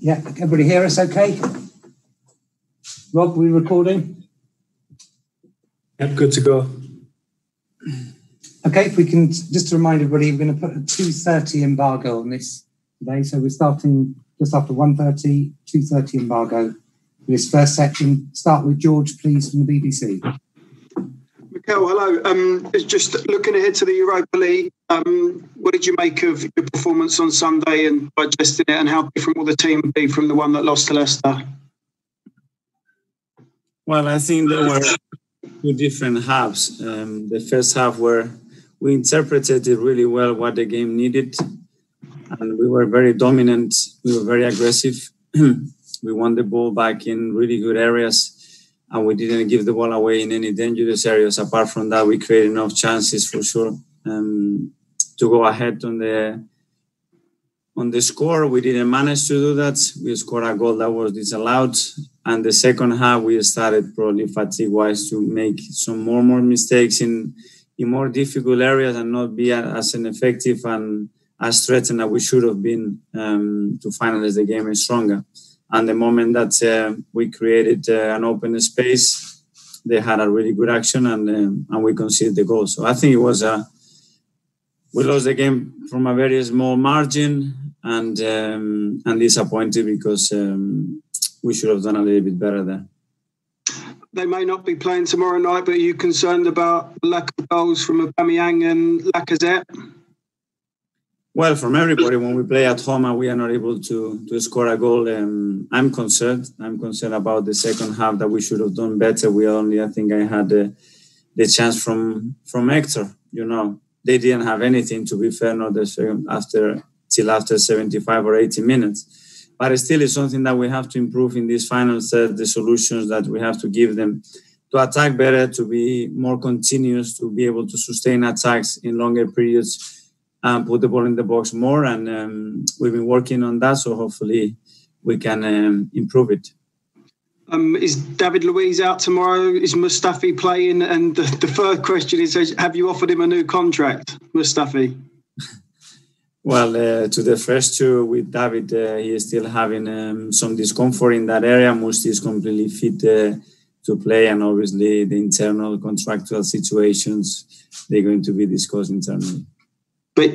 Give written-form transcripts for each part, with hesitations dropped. Yeah, can everybody hear us okay? Rob, are we recording? Yep, good to go. Okay, if we can, just to remind everybody, we're going to put a 2:30 embargo on this today. So we're starting just after 1:30, 2:30 embargo for this first section. Start with George, please, from the BBC. Mikel, hello. Just looking ahead to the Europa League, what did you make of your performance on Sunday and digesting it, and how different will the team be from the one that lost to Leicester? Well, I think there were two different halves. The first half where we interpreted it really well what the game needed, and we were very dominant. We were very aggressive. We won the ball back in really good areas, and we didn't give the ball away in any dangerous areas. Apart from that, we created enough chances for sure to go ahead on the score. We didn't manage to do that. We scored a goal that was disallowed. And the second half, we started probably fatigue-wise to make some more mistakes in more difficult areas and not be as ineffective and as threatened as we should have been to finalize the game stronger. And the moment that we created an open space, they had a really good action, and we conceded the goal. So I think it was we lost the game from a very small margin, and disappointed because we should have done a little bit better there. They may not be playing tomorrow night, but are you concerned about the lack of goals from Aubameyang and Lacazette? Well, from everybody, when we play at home and we are not able to score a goal, I'm concerned. I'm concerned about the second half that we should have done better. I think I had the chance from Hector. You know, they didn't have anything, to be fair, not the second, till after 75 or 80 minutes. But still, it's something that we have to improve in these finals, the solutions that we have to give them to attack better, to be more continuous, to be able to sustain attacks in longer periods, and put the ball in the box more, and we've been working on that, so hopefully we can improve it. Is David Luiz out tomorrow? Is Mustafi playing? And the third question is, have you offered him a new contract, Mustafi? Well, to the first two with David, he is still having some discomfort in that area. Musti is completely fit to play, and obviously the internal contractual situations, they're going to be discussed internally. But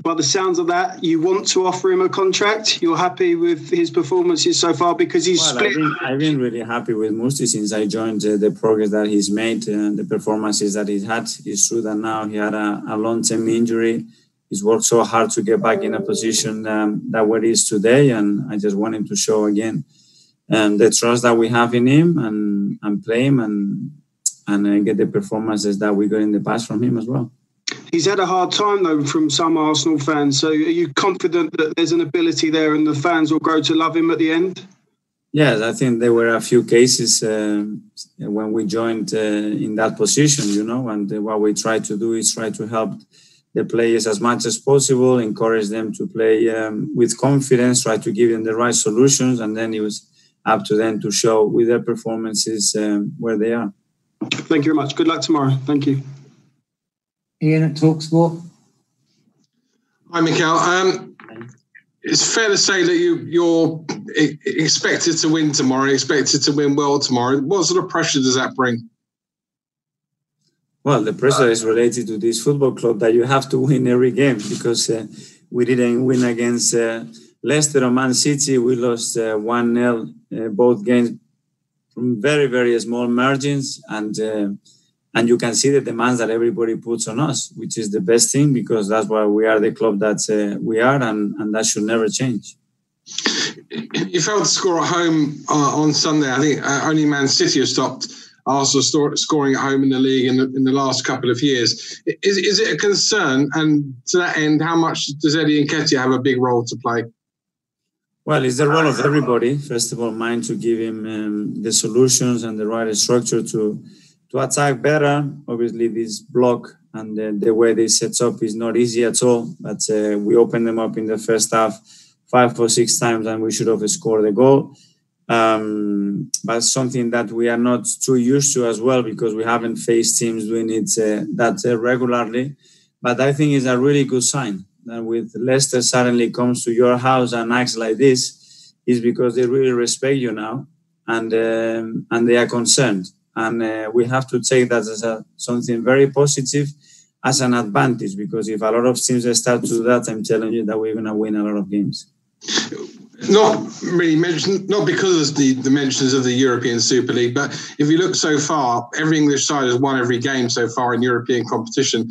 by the sounds of that, you want to offer him a contract? You're happy with his performances so far because he's split? I've been really happy with Musti since I joined. The progress that he's made and the performances that he's had. It's true that now he had a long-term injury. He's worked so hard to get back in a position that where he is today, and I just want him to show again the trust that we have in him and play him and get the performances that we got in the past from him as well. He's had a hard time, though, from some Arsenal fans. So are you confident that there's an ability there and the fans will grow to love him at the end? Yes, I think there were a few cases when we joined in that position, you know, and what we try to do is try to help the players as much as possible, encourage them to play with confidence, try to give them the right solutions, and then it was up to them to show with their performances where they are. Thank you very much. Good luck tomorrow. Thank you. Ian at Talksport. Hi, Mikel. It's fair to say that you're expected to win tomorrow, expected to win well tomorrow. What sort of pressure does that bring? Well, the pressure is related to this football club that you have to win every game because we didn't win against Leicester or Man City. We lost 1-0 both games from very, very small margins, and you can see the demands that everybody puts on us, which is the best thing because that's why we are the club that we are, and that should never change. You failed to score at home on Sunday. I think only Man City have stopped Arsenal scoring at home in the league in the last couple of years. Is it a concern? And to that end, how much does Eddie Nketiah have a big role to play? Well, it's the role of everybody, first of all, mine to give him the solutions and the right structure to attack better. Obviously this block and the way they set up is not easy at all, but we opened them up in the first half 5 or 6 times and we should have scored the goal. But something that we are not too used to as well because we haven't faced teams doing it that regularly. But I think it's a really good sign that with Leicester suddenly comes to your house and acts like this, is because they really respect you now, and they are concerned. And we have to take that as something very positive, as an advantage, because if a lot of teams start to do that, I'm telling you that we're going to win a lot of games. Not really mentioned, not because of the dimensions of the European Super League, but if you look so far, every English side has won every game so far in European competition,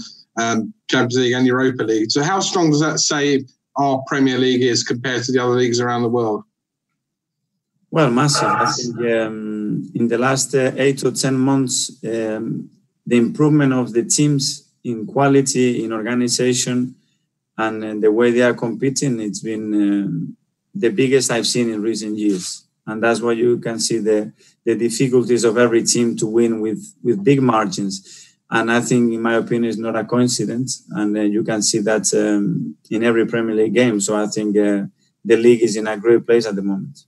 Champions League and Europa League. So how strong does that say our Premier League is compared to the other leagues around the world? Well, massive. I think in the last 8 or 10 months, the improvement of the teams in quality, in organisation, and the way they are competing, it's been the biggest I've seen in recent years. And that's why you can see the difficulties of every team to win with big margins. And I think, in my opinion, it's not a coincidence. And you can see that in every Premier League game. So I think the league is in a great place at the moment.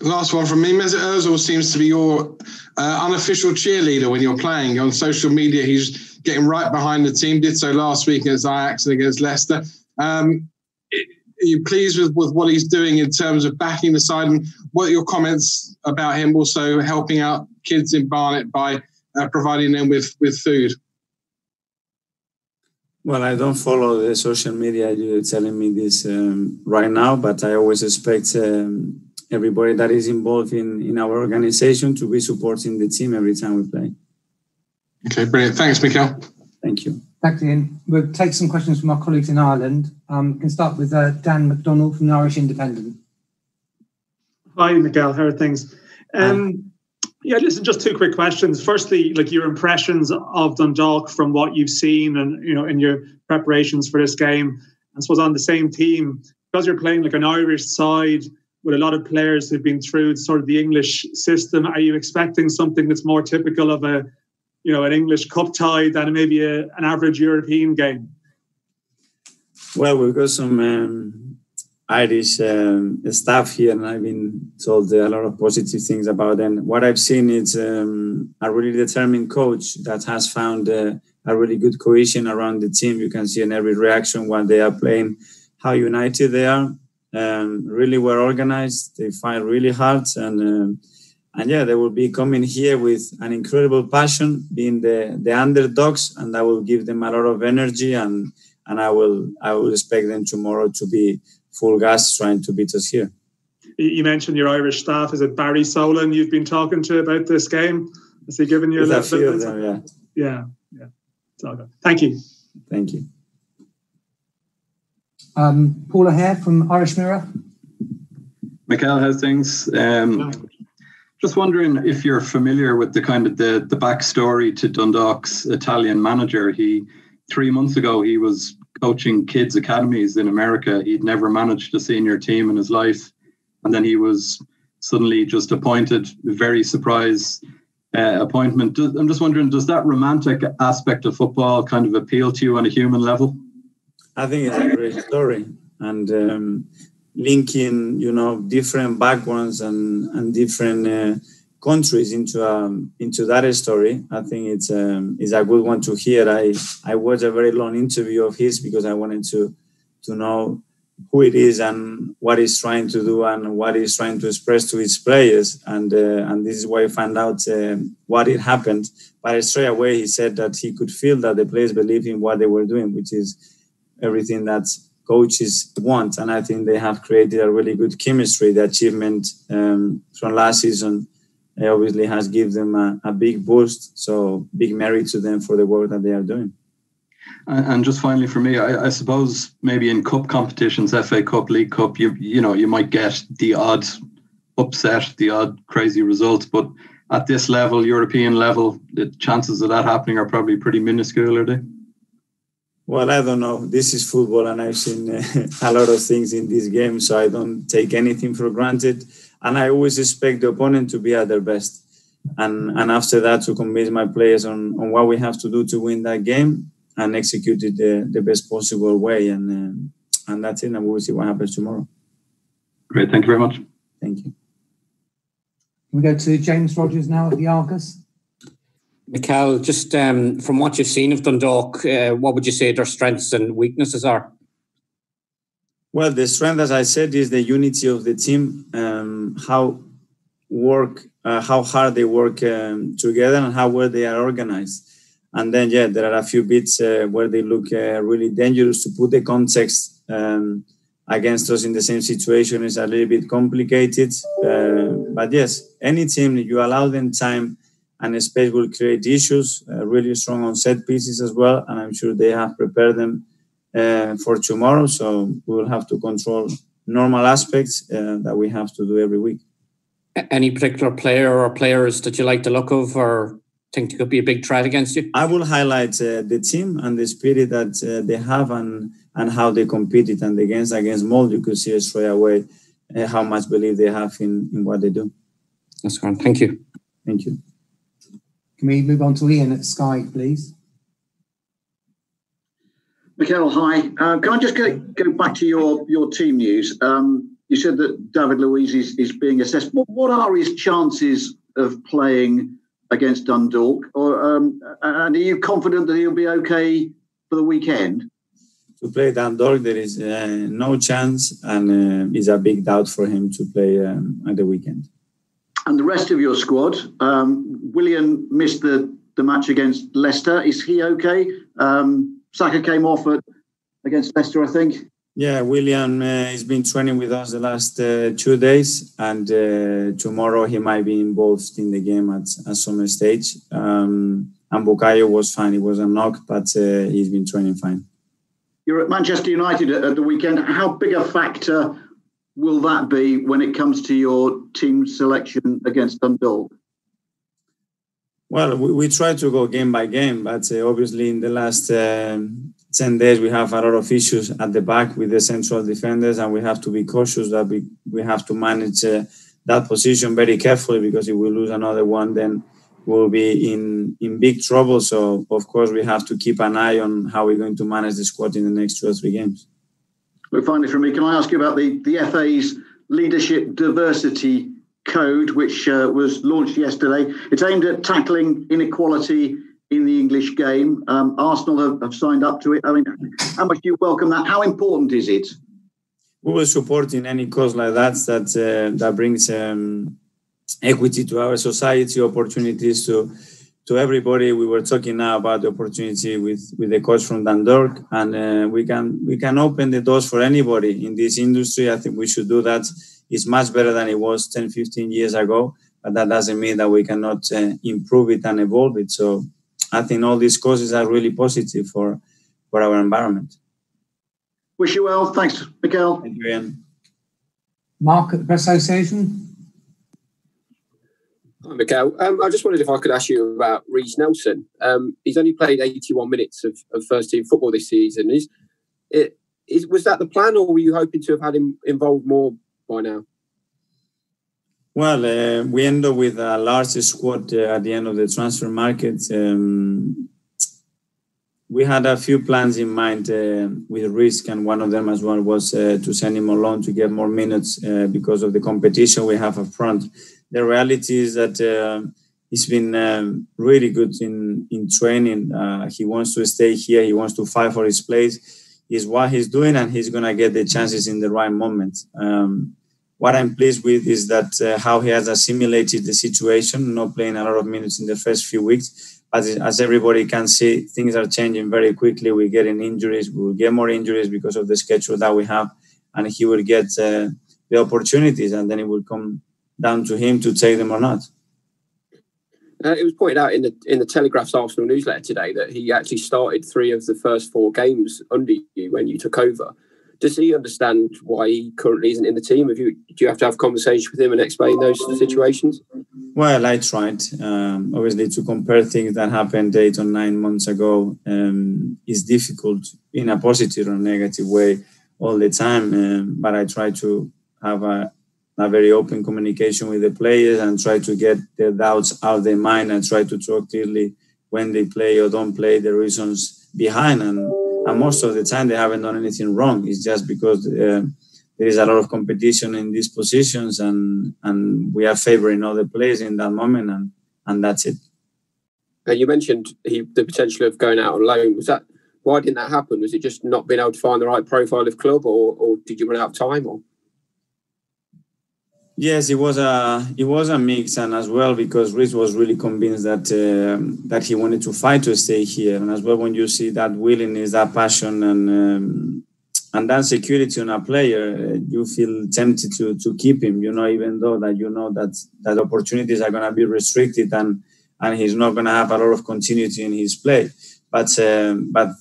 Last one from me. Mesut Ozil seems to be your unofficial cheerleader when you're playing. On social media, he's getting right behind the team. Did so last week against Ajax and against Leicester. Are you pleased with what he's doing in terms of backing the side? And what are your comments about him also helping out kids in Barnet by providing them with food? Well, I don't follow the social media. You're telling me this right now, but I always expect... everybody that is involved in our organisation to be supporting the team every time we play. Okay, brilliant. Thanks, Mikel. Thank you. Thanks, Ian. We'll take some questions from our colleagues in Ireland. We can start with Dan McDonald from the Irish Independent. Hi, Miguel. How are things? Yeah, listen, just two quick questions. Firstly, like your impressions of Dundalk from what you've seen and, you know, in your preparations for this game. I suppose on the same team, because you're playing like an Irish side, with a lot of players who've been through sort of the English system, are you expecting something that's more typical of a, you know, an English cup tie than maybe an average European game? Well, we've got some Irish staff here, and I've been told a lot of positive things about them. What I've seen is a really determined coach that has found a really good cohesion around the team. You can see in every reaction while they are playing how united they are. Really well organized. They fight really hard, and yeah, they will be coming here with an incredible passion, being the underdogs, and I will give them a lot of energy, and I will expect them tomorrow to be full gas trying to beat us here. You mentioned your Irish staff. Is it Barry Solon you've been talking to about this game? Has he given you a little bit of them? Yeah. It's all good. Thank you. Paula Hare from Irish Mirror. Mikel, how's things? Just wondering if you're familiar with the kind of the backstory to Dundalk's Italian manager. He 3 months ago he was coaching kids academies in America. He'd never managed a senior team in his life, and then he was suddenly just appointed. Very surprise appointment. I'm just wondering, does that romantic aspect of football kind of appeal to you on a human level? I think it's a great story, and linking, you know, different backgrounds and different countries into that story. I think it's a good one to hear. I watched a very long interview of his because I wanted to know who it is and what he's trying to do and what he's trying to express to his players. And this is why I found out what it happened. But straight away he said that he could feel that the players believed in what they were doing, which is everything that coaches want. And I think they have created a really good chemistry. The achievement from last season obviously has given them a big boost. So big merit to them for the work that they are doing. And just finally for me, I suppose maybe in cup competitions, FA Cup, League Cup, you might get the odd upset, the odd crazy result. But at this level, European level, the chances of that happening are probably pretty minuscule, are they? Well, I don't know. This is football, and I've seen a lot of things in this game, so I don't take anything for granted. And I always expect the opponent to be at their best. And after that, to convince my players on what we have to do to win that game and execute it the best possible way. And that's it, and we'll see what happens tomorrow. Great. Thank you very much. Thank you. We go to James Rogers now at the Argus. Mikel, just from what you've seen of Dundalk, what would you say their strengths and weaknesses are? Well, the strength, as I said, is the unity of the team, how hard they work together and how well they are organized. And then, yeah, there are a few bits where they look really dangerous. To put the context against us in the same situation is a little bit complicated. But yes, any team, you allow them time and space will create issues, really strong on set pieces as well. And I'm sure they have prepared them for tomorrow. So we will have to control normal aspects that we have to do every week. Any particular player or players that you like the look of or think it could be a big threat against you? I will highlight the team and the spirit that they have and how they competed. And against Molde, you could see straight away how much belief they have in what they do. That's great. Thank you. Thank you. Can we move on to Ian at Sky, please? Mikel, hi. Can I just go back to your team news? You said that David Luiz is being assessed. What are his chances of playing against Dundalk, or and are you confident that he'll be okay for the weekend? To play Dundalk, there is no chance, and it's a big doubt for him to play at the weekend. And the rest of your squad, William missed the match against Leicester. Is he okay? Saka came off against Leicester, I think. Yeah, William has been training with us the last 2 days, and tomorrow he might be involved in the game at some stage. And Bukayo was fine. He was a knock, but he's been training fine. You're at Manchester United at the weekend. How big a factor will that be when it comes to your team selection against Dundalk? Well, we try to go game by game, but obviously in the last 10 days, we have a lot of issues at the back with the central defenders, and we have to be cautious that we have to manage that position very carefully, because if we lose another one, then we'll be in big trouble. So, of course, we have to keep an eye on how we're going to manage the squad in the next 2 or 3 games. Look, finally from me, can I ask you about the FA's Leadership Diversity Code, which was launched yesterday? It's aimed at tackling inequality in the English game. Arsenal have signed up to it. I mean, how much do you welcome that? How important is it? We will support in any cause like that brings equity to our society, opportunities to everybody. We were talking now about the opportunity with the coach from Dundalk, and we can open the doors for anybody in this industry. I think we should do that. It's much better than it was 10, 15 years ago, but that doesn't mean that we cannot improve it and evolve it. So I think all these causes are really positive for our environment. Wish you well. Thanks, Mikel. Thank you, Ian. Mark at the Press Association. Hi, Mikel. I just wondered if I could ask you about Reiss Nelson. He's only played 81 minutes of first-team football this season. Was that the plan, or were you hoping to have had him involved more by now? Well, we end up with a large squad at the end of the transfer market. We had a few plans in mind with Reiss, and one of them as well was to send him alone to get more minutes because of the competition we have up front. The reality is that he's been really good in training. He wants to stay here. He wants to fight for his place. Is what he's doing, and he's going to get the chances in the right moment. What I'm pleased with is that how he has assimilated the situation, not playing a lot of minutes in the first few weeks. As everybody can see, things are changing very quickly. We're getting injuries. We'll get more injuries because of the schedule that we have. And he will get the opportunities, and then it will come down to him to take them or not. It was pointed out in the Telegraph's Arsenal newsletter today that he actually started 3 of the first 4 games under you when you took over. Does he understand why he currently isn't in the team? Do you have to have conversations with him and explain those situations? Well, I tried. Obviously, to compare things that happened 8 or 9 months ago is difficult in a positive or negative way all the time. But I try to have a very open communication with the players and try to get their doubts out of their mind and try to talk clearly when they play or don't play, the reasons behind. And most of the time, they haven't done anything wrong. It's just because there is a lot of competition in these positions, and we are favouring other players in that moment, and that's it. And you mentioned the potential of going out on loan. Was that Why didn't that happen? Was it just not being able to find the right profile of club, or did you run out of time? Or yes, it was a mix, and as well because Rhys was really convinced that he wanted to fight to stay here, and as well when you see that willingness, that passion, and that security on a player, you feel tempted to keep him. You know, even though that you know that opportunities are going to be restricted and he's not going to have a lot of continuity in his play. But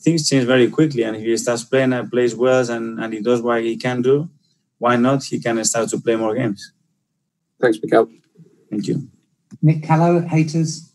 things change very quickly, and if he starts playing and plays well and he does what he can do, why not? He can start to play more games. Thanks, Miguel. Thank you. Nick Callow, Haters.